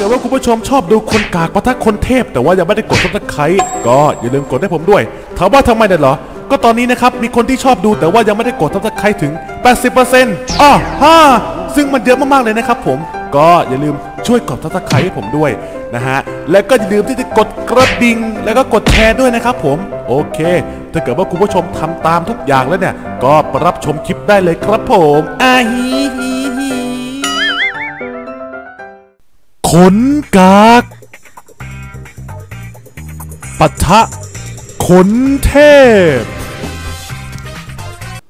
กิดว่าคุณผู้ชมชอบดูคนกากปะทะคนเทพแต่ว่ายังไม่ได้กด Subscribe ก็อย่าลืมกดให้ผมด้วยถามว่าทำไมเนี่ยเหรอก็ตอนนี้นะครับมีคนที่ชอบดูแต่ว่ายังไม่ได้กด Subscribe ถึง 80% ฮ่าซึ่งมันเยอะมากๆเลยนะครับผมก็อย่าลืมช่วยกด Subscribe ให้ผมด้วยนะฮะแล้วก็อย่าลืมที่จะกดกระดิ่งแล้วก็กดแชร์ด้วยนะครับผมโอเคถ้าเกิดว่าคุณผู้ชมทำตามทุกอย่างแล้วเนี่ยก็ไปรับชมคลิปได้เลยครับผมคนกากปะทะคนเทพ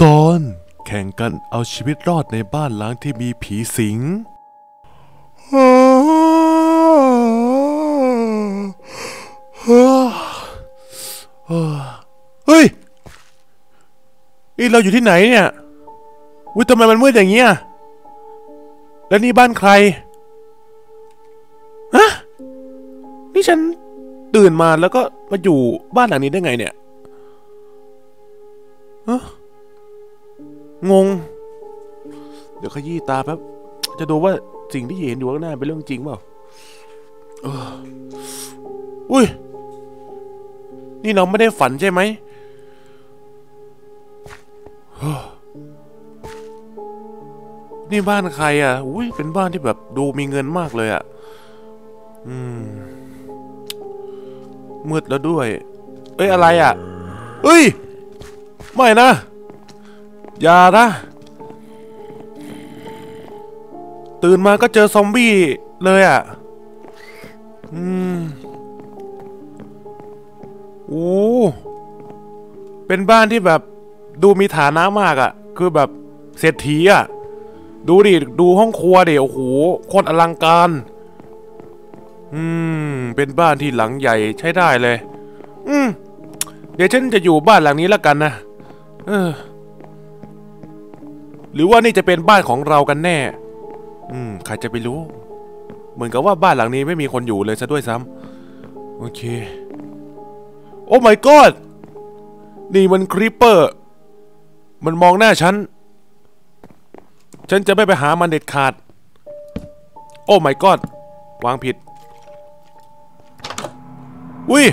ตอนแข่งกันเอาชีวิตรอดในบ้านล้างที่มีผีสิงเฮ้ยนี่เราอยู่ที่ไหนเนี่ยวิทำไมมันมืดอย่างเงี้ยแล้วนี่บ้านใครฮะนี่ฉันตื่นมาแล้วก็มาอยู่บ้านหลังนี้ได้ไงเนี่ยฮะงงเดี๋ยวขยี้ตาแป๊บจะดูว่าสิ่งที่เห็นอยู่ข้างหน้าเป็นเรื่องจริงเปล่าอุ้ยนี่เราไม่ได้ฝันใช่ไหมนี่บ้านใครอ่ะอุ้ยเป็นบ้านที่แบบดูมีเงินมากเลยอ่ะมืดแล้วด้วยเอ้ยอะไรอ่ะเอ้ยไม่นะอย่านะตื่นมาก็เจอซอมบี้เลยอ่ะโอ้เป็นบ้านที่แบบดูมีฐานะมากอ่ะคือแบบเศรษฐีอ่ะดูดิดูห้องครัวดิโอ้โหโคตรอลังการเป็นบ้านที่หลังใหญ่ใช้ได้เลยเดี๋ยวฉันจะอยู่บ้านหลังนี้แล้วกันนะหรือว่านี่จะเป็นบ้านของเรากันแน่ใครจะไปรู้เหมือนกับว่าบ้านหลังนี้ไม่มีคนอยู่เลยซะด้วยซ้ำโอเคโอ้ my god นี่มันครีปเปอร์มันมองหน้าฉันจะไม่ไปหามันเด็ดขาดโอ้ my god วางผิดอุ้ย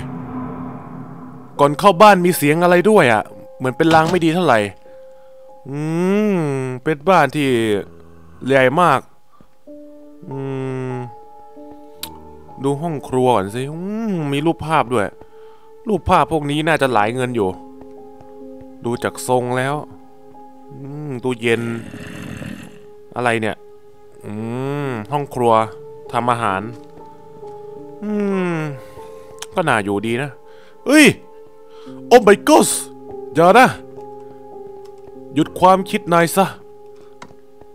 ก่อนเข้าบ้านมีเสียงอะไรด้วยอ่ะเหมือนเป็นลางไม่ดีเท่าไหร่เป็นบ้านที่ใหญ่มากดูห้องครัวก่อนสิมีรูปภาพด้วยรูปภาพพวกนี้น่าจะหลายเงินอยู่ดูจากทรงแล้วตู้เย็นอะไรเนี่ยห้องครัวทำอาหารก็น่าอยู่ดีนะเอ้ยโอ้ my god อย่านะหยุดความคิดนายซะ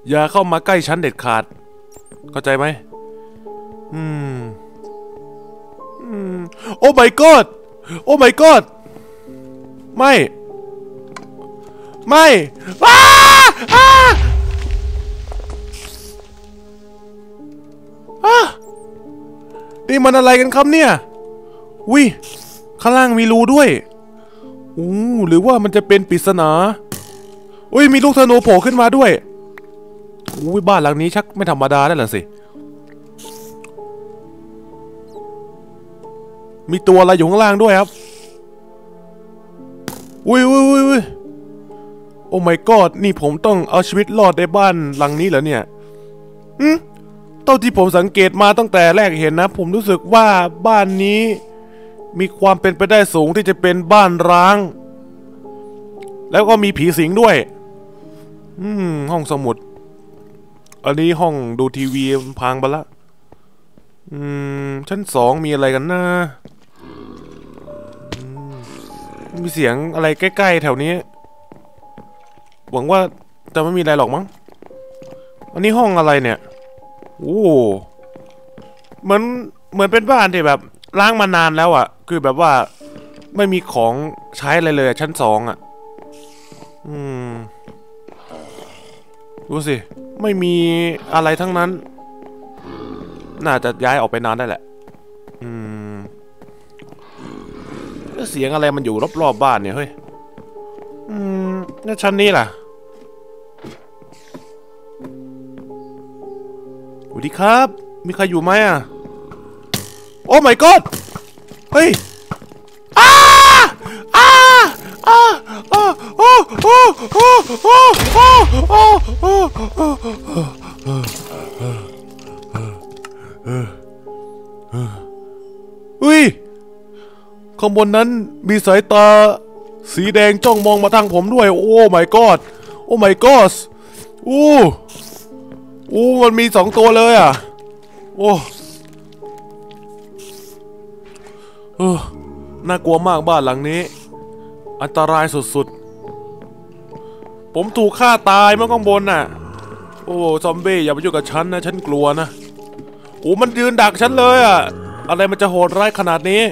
อย่าเข้ามาใกล้ฉันเด็ดขาดเข้าใจไหมโอ้ my god โอ้ my god ไม่นี่มันอะไรกันครับเนี่ยวิข้างล่างมีรูด้วยหรือว่ามันจะเป็นปริศนาอุ้ยมีลูกธนูโผล่ขึ้นมาด้วยอุ้ยบ้านหลังนี้ชักไม่ธรรมดาแล้วล่ะสิมีตัวอะไรอยู่ข้างล่างด้วยครับอุ้ยโอ้ my god นี่ผมต้องเอาชีวิตรอดในบ้านหลังนี้เหรอเนี่ยเท่าที่ผมสังเกตมาตั้งแต่แรกเห็นนะผมรู้สึกว่าบ้านนี้มีความเป็นไปได้สูงที่จะเป็นบ้านร้างแล้วก็มีผีสิงด้วยห้องสมุดอันนี้ห้องดูทีวีพังไปละชั้นสองมีอะไรกันนะมีเสียงอะไรใกล้ๆแถวนี้หวังว่าจะไม่มีอะไรหรอกมั้งอันนี้ห้องอะไรเนี่ยโอ้เหมือนเป็นบ้านที่แบบล้างมานานแล้วอ่ะคือแบบว่าไม่มีของใช้อะไรเลยชั้นสองอ่ะดูสิไม่มีอะไรทั้งนั้นน่าจะย้ายออกไปนานได้แหละเสียงอะไรมันอยู่รอบๆบ้านเนี่ยเฮ้ยแล้วชั้นนี้ล่ะสวัสดีครับมีใครอยู่ไหมอ่ะ โอ้ my god เฮ้ยอ้าอ้าอ้าอ้าโอ้โอ้โอ้โอ้โอ้โอ้โอ้โอ้อุ้ยข้างบนนั้นมีสายตาสีแดงจ้องมองมาทางผมด้วยโอ้ my god โอ้ my god อู้อู้มันมีสองตัวเลยอ่ะโอ้น่ากลัวมากบ้านหลังนี้อันตรายสุดๆผมถูกฆ่าตายมาข้างบนน่ะโอ้ซอมบี้อย่ามายุ่งกับฉันนะฉันกลัวนะโอ้มันยืนดักฉันเลยอ่ะอะไรมันจะโหดร้ายขนาดนี้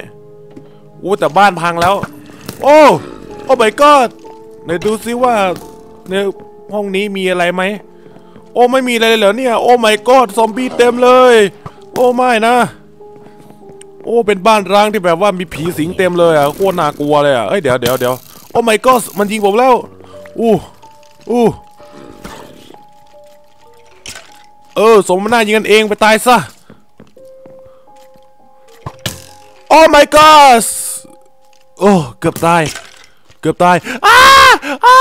โอ้แต่บ้านพังแล้วโอ้โอ้ my god ไหนดูซิว่าในห้องนี้มีอะไรไหมโอ้ไม่มีอะไรเลยเหรอเนี่ยโอ้ my god ซอมบี้เต็มเลยโอ้ไม่นะโอ้เป็นบ้านร้างที่แบบว่ามีผีสิงเต็มเลยอ่ะโคตรน่ากลัวเลยอ่ะเฮ้ยเดี๋ยวโอ้ my god มันยิงผมแล้วอู้สมมันน่ายิงกันเองไปตายซะโอ้ my god โอ้เกือบตายอ้าอ้า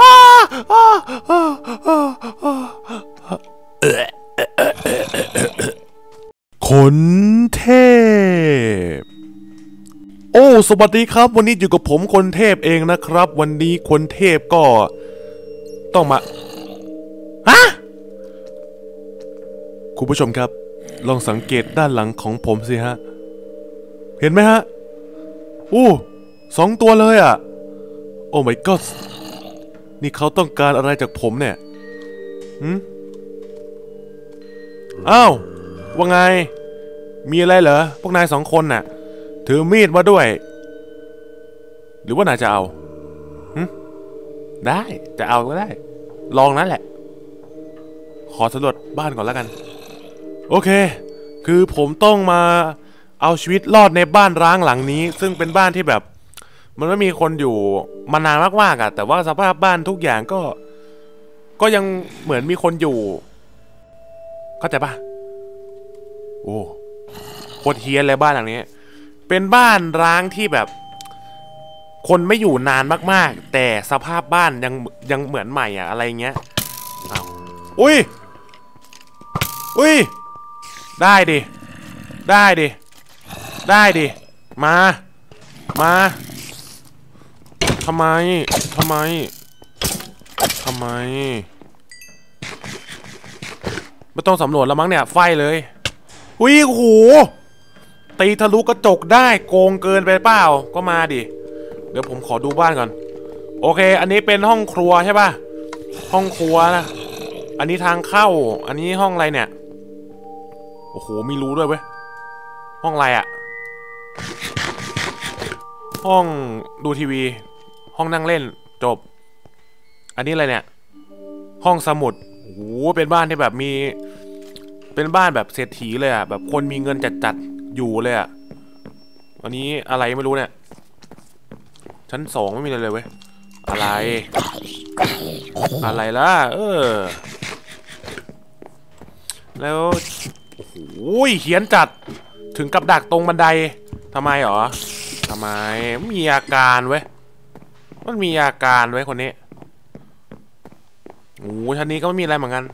อ้าอ้าอ้าอ้าขนเทพโอ้สวัสดีครับวันนี้อยู่กับผมคนเทพเองนะครับวันนี้คนเทพก็ต้องมาฮะคุณผู้ชมครับลองสังเกตด้านหลังของผมสิฮะเห็นไหมฮะอู้สองตัวเลยอ่ะโอ้ my god นี่เขาต้องการอะไรจากผมเนี่ยอ้าวว่าไงมีอะไรเหรอพวกนายสองคนน่ะถือมีดมาด้วยหรือว่านายจะเอาได้จะเอาก็ได้ลองนั่นแหละขอสำรวจบ้านก่อนแล้วกันโอเคคือผมต้องมาเอาชีวิตรอดในบ้านร้างหลังนี้ซึ่งเป็นบ้านที่แบบมันไม่มีคนอยู่มานานมากๆอ่ะแต่ว่าสภาพบ้านทุกอย่างก็ยังเหมือนมีคนอยู่เข้าใจปะโอ้โคตรเฮี้ยนเลยบ้านหลังนี้เป็นบ้านร้างที่แบบคนไม่อยู่นานมากๆแต่สภาพบ้านยังเหมือนใหม่อ่ะอะไรเงี้ยอุ้ยได้ดิมาทำไมไม่ต้องสำรวจแล้วมั้งเนี่ยไฟเลยอุ้ยโอ้โหตีทะลุกระจกได้โกงเกินไปเปล่าก็มาดิเดี๋ยวผมขอดูบ้านก่อนโอเคอันนี้เป็นห้องครัวใช่ป่ะห้องครัวนะอันนี้ทางเข้าอันนี้ห้องอะไรเนี่ยโอ้โหไม่รู้ด้วยเว้ยห้องอะไรอะห้องดูทีวีห้องนั่งเล่นจบอันนี้อะไรเนี่ยห้องสมุดโอ้โหเป็นบ้านที่แบบมีเป็นบ้านแบบเศรษฐีเลยอ่ะแบบคนมีเงินจัดอยู่เลยอ่ะอันนี้อะไรไม่รู้เนี่ยชั้นสองไม่มีอะไรเลยเว้ยอะไรล่ะแล้วโอ้ยเขียนจัดถึงกับดักตรงบันไดทำไมมีอาการเว้ยมันมีอาการเว้ยคนนี้โอ้ชั้นนี้ก็ไม่มีอะไรเหมือนกัน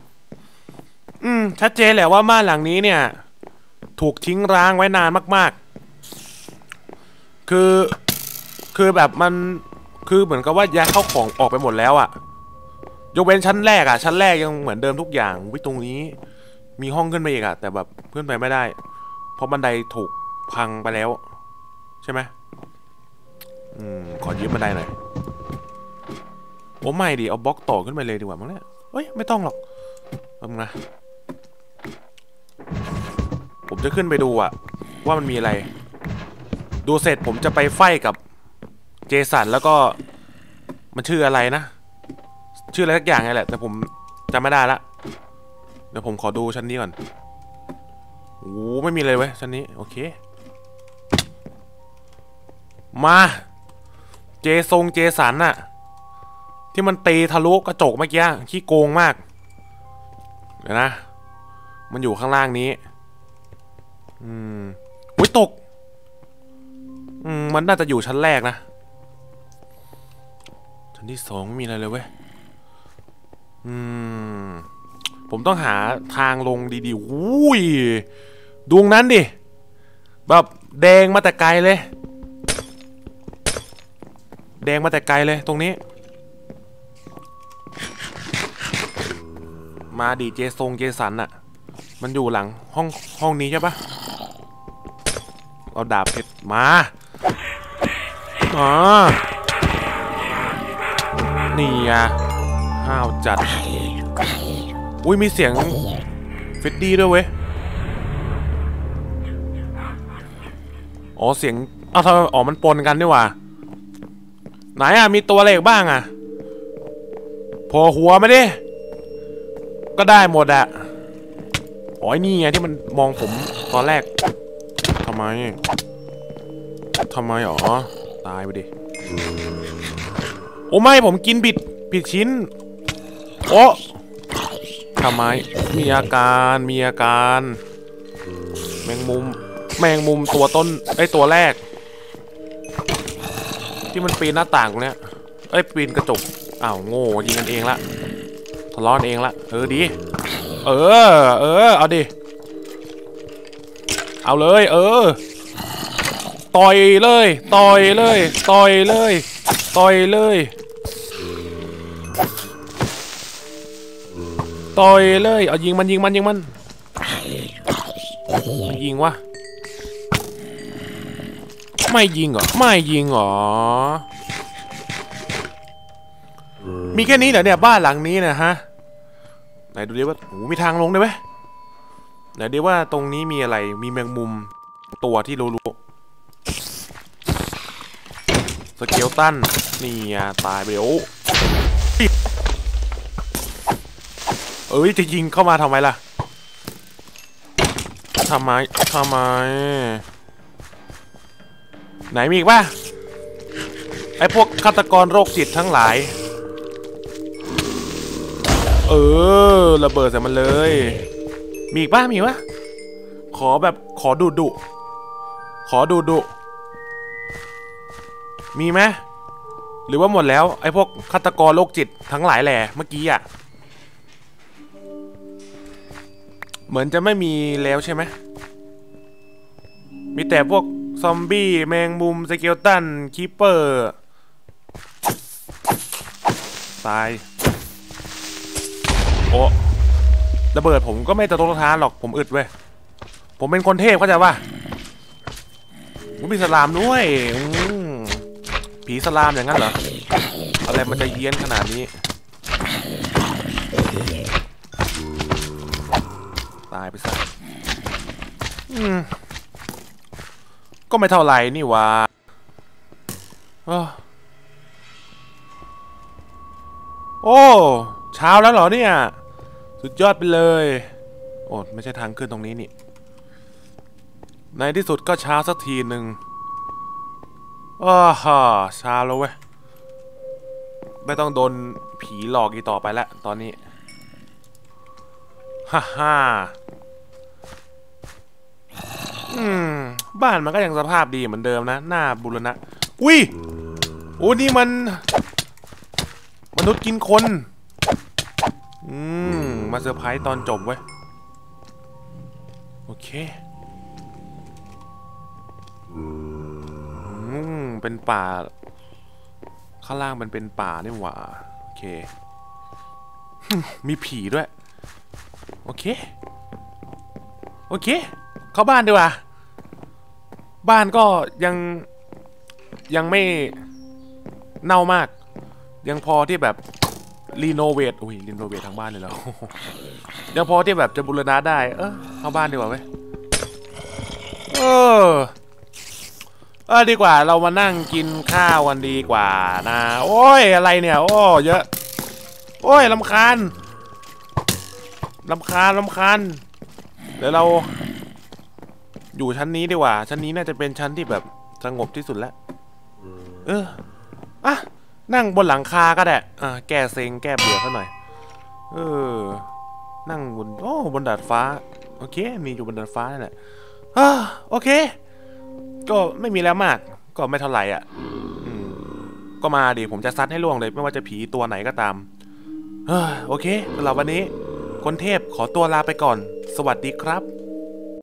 ชัดเจนแหละว่าบ้านหลังนี้เนี่ยถูกทิ้งร้างไว้นานมากๆคือแบบมันคือเหมือนกับว่าย้ายเข้าของออกไปหมดแล้วอ่ะยกเว้นชั้นแรกอ่ะชั้นแรกยังเหมือนเดิมทุกอย่างวิตรงนี้มีห้องขึ้นไปอีกอ่ะแต่แบบเพื่อนไปไม่ได้เพราะบันไดถูกพังไปแล้วใช่ไหมขอยืมบันไดหน่อยโอ้ไม่ดิเอาบล็อกต่อขึ้นไปเลยดีกว่ามั้งเนี่ยเอ้ยไม่ต้องหรอกนะผมจะขึ้นไปดูอ่ะว่ามันมีอะไรดูเสร็จผมจะไปไฟกับเจสันแล้วก็มันชื่ออะไรนะชื่ออะไรสักอย่างไงแหละแต่ผมจำไม่ได้ละเดี๋ยวผมขอดูชั้นนี้ก่อนโอ้ไม่มีเลยเว้ยชั้นนี้โอเคมาเจสันน่ะที่มันตีทะลุกระจกเมื่อกี้ขี้โกงมากนะมันอยู่ข้างล่างนี้อุ้ย มันน่าจะอยู่ชั้นแรกนะชั้นที่สองไม่มีอะไรเลยเว้ยผมต้องหาทางลงดีๆอุ้ยดวงนั้นดิแบบแดงมาแต่ไกลเลยแดงมาแต่ไกลเลยตรงนี้มาดีเจทรงเจสันอะมันอยู่หลังห้องนี้ใช่ปะเอาดาบเพชรมาอ๋อนี่อะห้าวจัดอุ้ยมีเสียงเฟดดี้ด้วยเว้ยอ๋อเสียงอ้าวทำไมอ๋อมันปนกันด้วยว่ะไหนอะมีตัวอะไรบ้างอะพอหัวไม่ได้ก็ได้หมดอะอ๋อนี่ไงที่มันมองผมตอนแรกทำไมอ๋อตายไปดิโอ้ไม่ผมกินผิดชิ้นโอ้ทำไมมีอาการแมงมุมตัวต้นไอตัวแรกที่มันปีนหน้าต่างตรงเนี้ยไอปีนกระจกอ้าวโง่ยิงกันเองละทะเลาะกันเองละเออดีเออเอาดิเอาเลยต่อยเลยเอายิงมันยิงวะไม่ยิงเหรอมีแค่นี้เหรอเนี่ยบ้านหลังนี้นะฮะไหนดูดิว่าโอ้มีทางลงได้ไหมไหนดิว่าตรงนี้มีอะไรมีแมงมุมตัวที่รู้สเกลตันนี่ตายไปโอ้เอ้ยจะยิงเข้ามาทำไมล่ะทำไมไหนมีอีกป่ะไอพวกฆาตกรโรคจิตทั้งหลายระเบิดใส่มันเลยมีป่ะขอดุมีไหมหรือว่าหมดแล้วไอพวกฆาตกรโรคจิตทั้งหลายแหละเมื่อกี้อ่ะเหมือนจะไม่มีแล้วใช่ไหมมีแต่พวกซอมบี้แมงมุมสเกลตันคีปเปอร์ตายโอ้ระเบิดผมก็ไม่ตะทกตะท้านหรอกผมอึดเว้ยผมเป็นคนเทพเข้าใจป่ะผมมีสลามด้วยผีสลามอย่างนั้นเหรออะไรมันจะเยี้ยนขนาดนี้ตายไปซะก็ไม่เท่าไหร่นี่วะโอ้เช้าแล้วเหรอเนี่ยสุดยอดไปเลยโอ้ไม่ใช่ทางขึ้นตรงนี้นี่ในที่สุดก็เช้าสักทีหนึ่งอ้าฮ่าเช้าแล้วเว้ยไม่ต้องโดนผีหลอกอีกต่อไปแล้วตอนนี้ฮ่าบ้านมันก็ยังสภาพดีเหมือนเดิมนะหน้าบุรณะอุ้ยโอ้นี่มันมนุษย์กินคนมาเซอร์ไพรส์ตอนจบเว้ยโอเคเป็นป่าข้างล่างมันเป็นป่านี่หว่าโอเค มีผีด้วยโอเคเข้าบ้านดีกว่าบ้านก็ยังไม่เน่ามากยังพอที่แบบรีโนเวทอุ้ยรีโนเวททางบ้านเลยแล้ว ยังพอที่แบบจะบูรณะได้เข้าบ้านดีกว่าเว้ยดีกว่าเรามานั่งกินข้าววันดีกว่านะโอ้ยอะไรเนี่ยโอ้เยอะโอ้ยรำคาญเดี๋ยวเราอยู่ชั้นนี้ดีกว่าชั้นนี้น่าจะเป็นชั้นที่แบบสงบที่สุดแล้วนั่งบนหลังคาก็ได้แก้เซ็งแก้เบื่อซะหน่อยนั่งบนดาดฟ้าโอเคมีอยู่บนดาดฟ้านั่นแหละโอเคก็ไม่มีแล้วมาก ก็ไม่เท่าไหร่อ่ะก็มาดิผมจะซัดให้ล่วงเลยไม่ว่าจะผีตัวไหนก็ตามโอเคสำหรับวันนี้คนเทพขอตัวลาไปก่อนสวัสดีครับ